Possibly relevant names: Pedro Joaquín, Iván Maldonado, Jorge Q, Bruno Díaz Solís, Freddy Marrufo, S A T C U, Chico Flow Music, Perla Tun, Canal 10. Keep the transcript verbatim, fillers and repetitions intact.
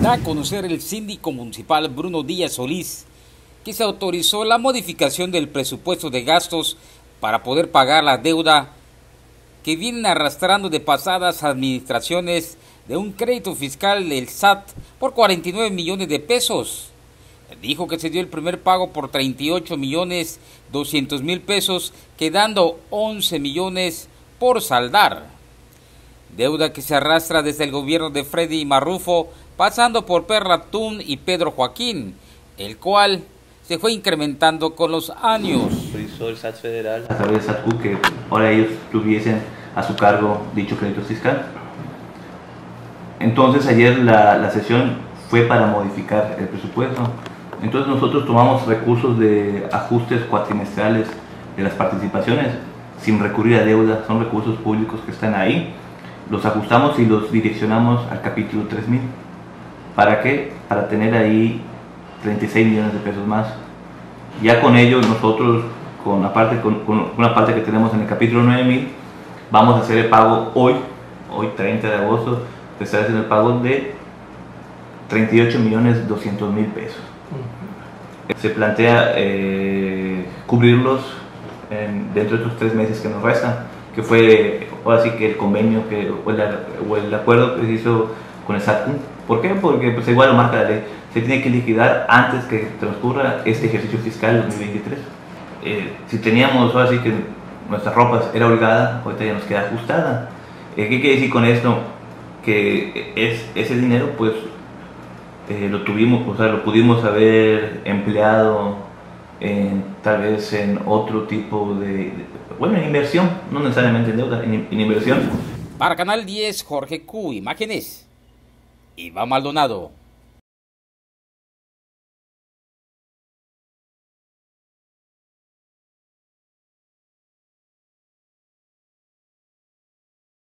Da a conocer el síndico municipal Bruno Díaz Solís que se autorizó la modificación del presupuesto de gastos para poder pagar la deuda que vienen arrastrando de pasadas administraciones de un crédito fiscal del S A T por cuarenta y nueve millones de pesos. Dijo que se dio el primer pago por treinta y ocho millones doscientos mil pesos, quedando once millones por saldar. Deuda que se arrastra desde el gobierno de Freddy Marrufo, pasando por Perla Tun y Pedro Joaquín, el cual se fue incrementando con los años. Hizo el S A T federal a través del S A T C U que ahora ellos tuviesen a su cargo dicho crédito fiscal. Entonces ayer la, la sesión fue para modificar el presupuesto. Entonces nosotros tomamos recursos de ajustes cuatrimestrales de las participaciones sin recurrir a deuda, son recursos públicos que están ahí. Los ajustamos y los direccionamos al capítulo tres mil. ¿Para qué? Para tener ahí treinta y seis millones de pesos más. Ya con ello nosotros, con, la parte, con, con una parte que tenemos en el capítulo nueve mil, vamos a hacer el pago hoy, hoy treinta de agosto, se está haciendo el pago de treinta y ocho millones doscientos mil pesos. Se plantea eh, cubrirlos en, dentro de estos tres meses que nos restan, que fue ahora sí que el convenio que, o, la, o el acuerdo que se hizo con el S A T C U. ¿Por qué? Porque pues, igual lo marca la ley, se tiene que liquidar antes que transcurra este ejercicio fiscal dos mil veintitrés. Eh, si teníamos ahora sí que nuestras ropas era holgada, ahorita ya nos queda ajustada. Eh, ¿Qué quiere decir con esto? Que es, ese dinero pues Eh, lo tuvimos, o sea, lo pudimos haber empleado en, tal vez en otro tipo de, de bueno, en inversión, no necesariamente en deuda, en, en inversión. Para Canal diez, Jorge Q, imágenes, Iván Maldonado.